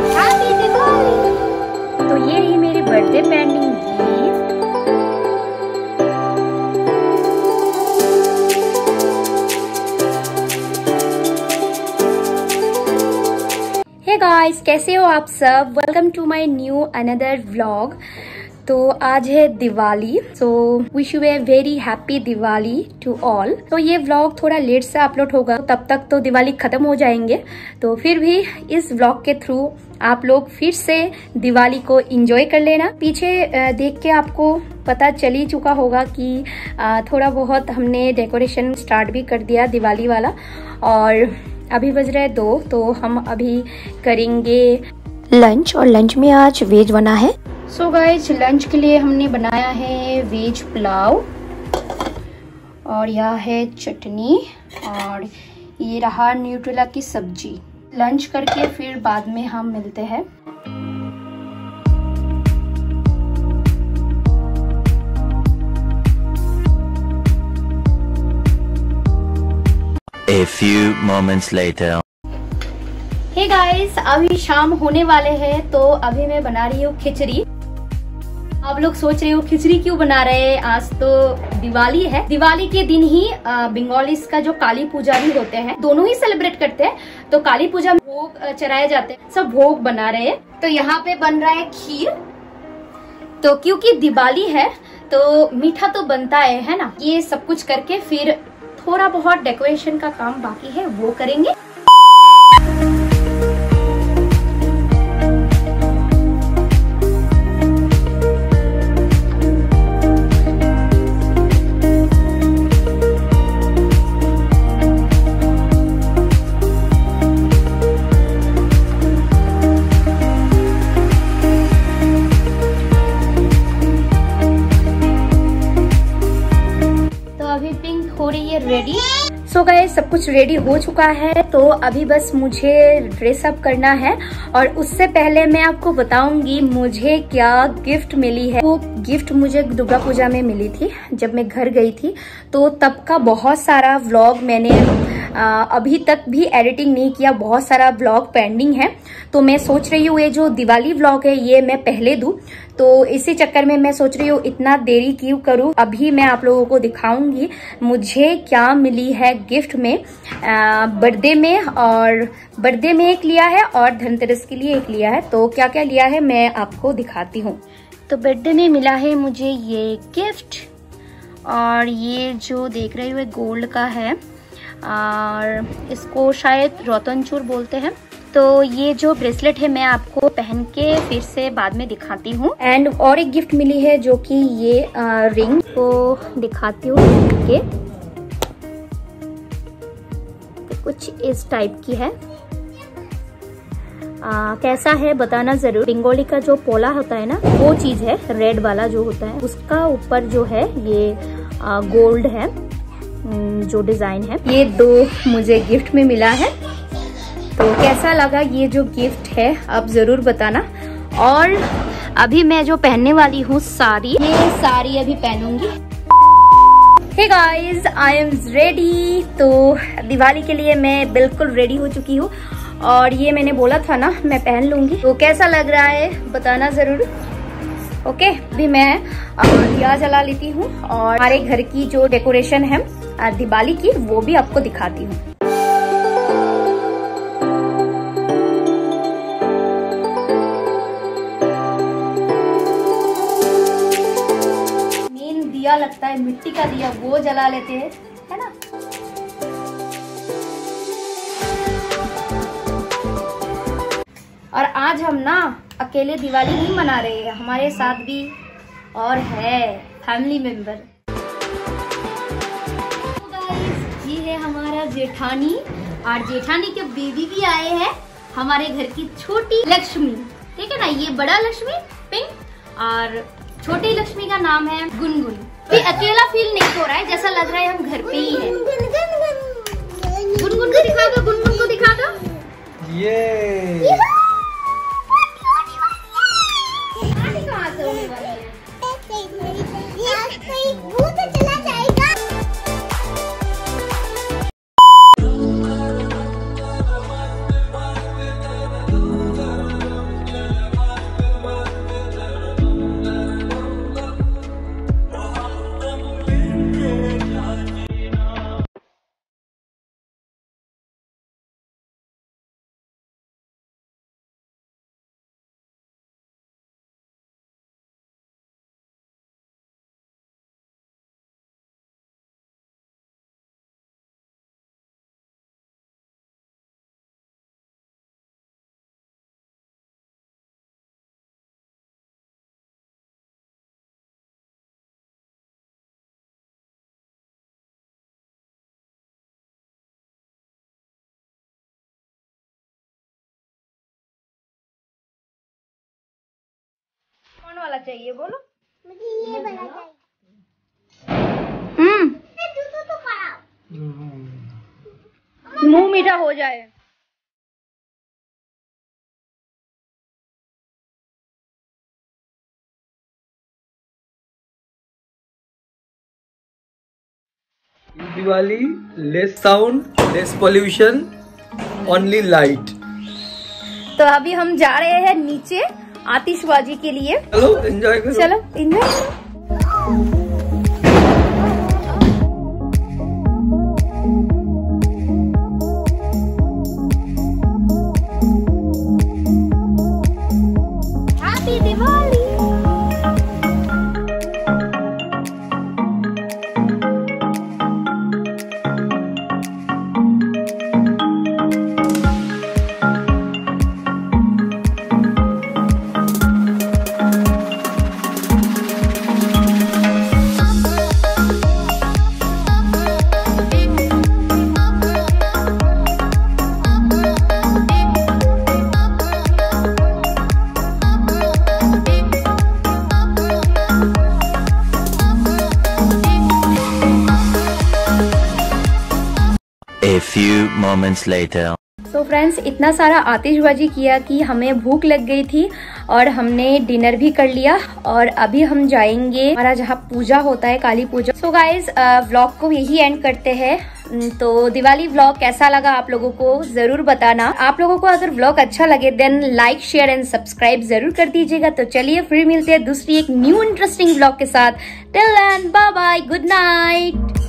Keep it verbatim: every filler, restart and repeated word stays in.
Happy Diwali. तो ये रही मेरी birthday pending gift. Hey guys, कैसे हो आप सब? Welcome to my new another vlog. तो आज है Diwali, so wish you a very happy Diwali to all. तो ये व्लॉग थोड़ा लेट सा अपलोड होगा, तब तक तो दिवाली खत्म हो जाएंगे। तो फिर भी इस व्लॉग के थ्रू आप लोग फिर से दिवाली को एंजॉय कर लेना। पीछे देख के आपको पता चल ही चुका होगा कि थोड़ा बहुत हमने डेकोरेशन स्टार्ट भी कर दिया दिवाली वाला, और अभी बज रहे दो, तो हम अभी करेंगे लंच, और लंच में आज वेज बना है। सो गाइज, लंच के लिए हमने बनाया है वेज पुलाव, और यह है चटनी, और ये रहा न्यूट्रेला की सब्जी। लंच करके फिर बाद में हम मिलते हैं। A few moments later. Hey guys, अभी शाम होने वाले हैं, तो अभी मैं बना रही हूँ खिचड़ी। आप लोग सोच रहे हो खिचड़ी क्यों बना रहे हैं, आज तो दिवाली है। दिवाली के दिन ही बंगालीस का जो काली पूजा भी होते हैं, दोनों ही सेलिब्रेट करते हैं। तो काली पूजा में भोग चढ़ाए जाते हैं, सब भोग बना रहे हैं। तो यहाँ पे बन रहा है खीर, तो क्योंकि दिवाली है तो मीठा तो बनता है, है ना। ये सब कुछ करके फिर थोड़ा बहुत डेकोरेशन का काम बाकी है, वो करेंगे। रेडी। सो गाइस, सब कुछ रेडी हो चुका है, तो अभी बस मुझे ड्रेसअप करना है। और उससे पहले मैं आपको बताऊंगी मुझे क्या गिफ्ट मिली है। वो गिफ्ट मुझे दुर्गा पूजा में मिली थी, जब मैं घर गई थी, तो तब का बहुत सारा व्लॉग मैंने आ, अभी तक भी एडिटिंग नहीं किया। बहुत सारा व्लॉग पेंडिंग है, तो मैं सोच रही हूँ ये जो दिवाली व्लॉग है ये मैं पहले दूँ। तो इसी चक्कर में मैं सोच रही हूँ इतना देरी क्यों करूँ, अभी मैं आप लोगों को दिखाऊंगी मुझे क्या मिली है गिफ्ट में, बर्थडे में। और बर्थडे में एक लिया है और धनतेरस के लिए एक लिया है, तो क्या क्या लिया है मैं आपको दिखाती हूँ। तो बर्थडे में मिला है मुझे ये गिफ्ट, और ये जो देख रहे हुए गोल्ड का है, और इसको शायद रतनचूर बोलते हैं। तो ये जो ब्रेसलेट है मैं आपको पहन के फिर से बाद में दिखाती हूँ। एंड और एक गिफ्ट मिली है, जो कि ये आ, रिंग को दिखाती हूँ पहन के, तो कुछ इस टाइप की है। आ, कैसा है बताना जरूर। बंगाली का जो पोला होता है ना, वो चीज है, रेड वाला जो होता है, उसका ऊपर जो है ये आ, गोल्ड है जो डिजाइन है। ये दो मुझे गिफ्ट में मिला है, तो कैसा लगा ये जो गिफ्ट है आप जरूर बताना। और अभी मैं जो पहनने वाली हूँ साड़ी, ये साड़ी अभी पहनूंगी। Hey guys, I am ready. तो दिवाली के लिए मैं बिल्कुल रेडी हो चुकी हूँ, और ये मैंने बोला था ना मैं पहन लूंगी। तो कैसा लग रहा है बताना जरूर। ओके, अभी मैं दिया जला लेती हूँ, और हमारे घर की जो डेकोरेशन है दिवाली की वो भी आपको दिखाती हूँ। मेन दिया लगता है मिट्टी का दिया, वो जला लेते हैं, है ना। और आज हम ना अकेले दिवाली नहीं मना रहे हैं, हमारे साथ भी और है फैमिली मेंबर। तो गाइस, ये है हमारा जेठानी, और जेठानी के बेबी भी आए हैं, हमारे घर की छोटी लक्ष्मी, ठीक है ना। ये बड़ा लक्ष्मी पिंक, और छोटी लक्ष्मी का नाम है गुनगुन। भी अकेला फील नहीं हो रहा है, जैसा लग रहा है हम घर पे ही है। गुनगुन को दिखा दो, गुनगुन को दिखा दो। ये वाला चाहिए? बोलो मुझे ये वाला चाहिए। हम्म जूतों तो पड़ा, मुंह मीठा हो जाए। Diwali less sound, less pollution, only light. तो अभी हम जा रहे हैं नीचे आतिशबाजी के लिए। चलो एंजॉय करो। चलो एंजॉय करो। A few moments later. So friends, इतना सारा आतिशबाजी किया कि हमें भूख लग गई थी और हमने डिनर भी कर लिया और अभी हम जाएंगे हमारा जहाँ पूजा होता है, Kali Puja. So guys, vlog को यही एंड करते हैं। तो दिवाली व्लॉग कैसा लगा आप लोगों को जरूर बताना। आप लोगों को अगर व्लॉग अच्छा लगे then like, share and subscribe जरूर कर दीजिएगा। तो चलिए फिर मिलते हैं दूसरी एक न्यू इंटरेस्टिंग व्लॉग के साथ। Till then bye bye, good night.